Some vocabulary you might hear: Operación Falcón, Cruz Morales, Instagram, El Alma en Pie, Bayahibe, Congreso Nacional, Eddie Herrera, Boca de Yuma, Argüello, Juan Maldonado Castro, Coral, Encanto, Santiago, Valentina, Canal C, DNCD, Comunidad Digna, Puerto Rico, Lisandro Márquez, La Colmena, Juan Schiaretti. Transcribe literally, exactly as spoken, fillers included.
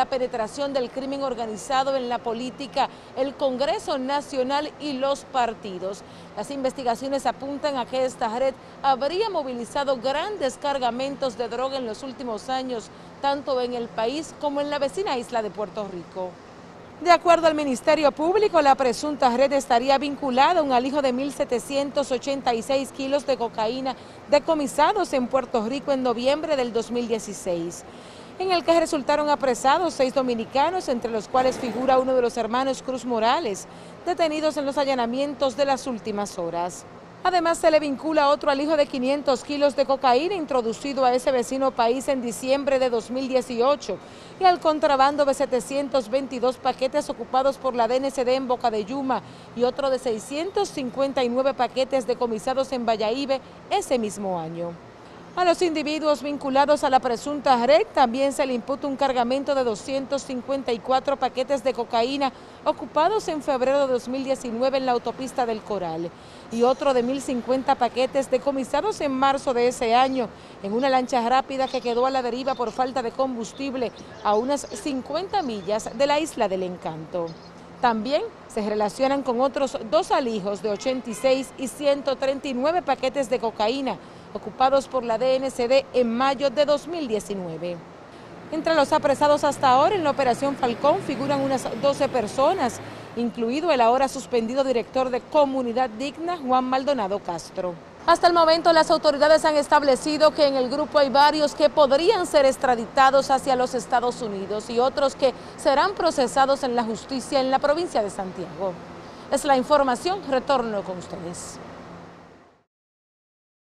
la penetración del crimen organizado en la política, el Congreso Nacional y los partidos. Las investigaciones apuntan a que esta red habría movilizado grandes cargamentos de droga en los últimos años, tanto en el país como en la vecina isla de Puerto Rico. De acuerdo al Ministerio Público, la presunta red estaría vinculada a un alijo de mil setecientos ochenta y seis kilos de cocaína decomisados en Puerto Rico en noviembre del dos mil dieciséis, en el que resultaron apresados seis dominicanos, entre los cuales figura uno de los hermanos Cruz Morales, detenidos en los allanamientos de las últimas horas. Además, se le vincula otro alijo de quinientos kilos de cocaína introducido a ese vecino país en diciembre de dos mil dieciocho y al contrabando de setecientos veintidós paquetes ocupados por la D N C D en Boca de Yuma y otro de seiscientos cincuenta y nueve paquetes decomisados en Bayahibe ese mismo año. A los individuos vinculados a la presunta red también se le imputa un cargamento de doscientos cincuenta y cuatro paquetes de cocaína ocupados en febrero de dos mil diecinueve en la autopista del Coral y otro de mil cincuenta paquetes decomisados en marzo de ese año en una lancha rápida que quedó a la deriva por falta de combustible a unas cincuenta millas de la isla del Encanto. También se relacionan con otros dos alijos de ochenta y seis y ciento treinta y nueve paquetes de cocaína ocupados por la D N C D en mayo de dos mil diecinueve. Entre los apresados hasta ahora en la Operación Falcón figuran unas doce personas, incluido el ahora suspendido director de Comunidad Digna, Juan Maldonado Castro. Hasta el momento las autoridades han establecido que en el grupo hay varios que podrían ser extraditados hacia los Estados Unidos y otros que serán procesados en la justicia en la provincia de Santiago. Es la información, retorno con ustedes.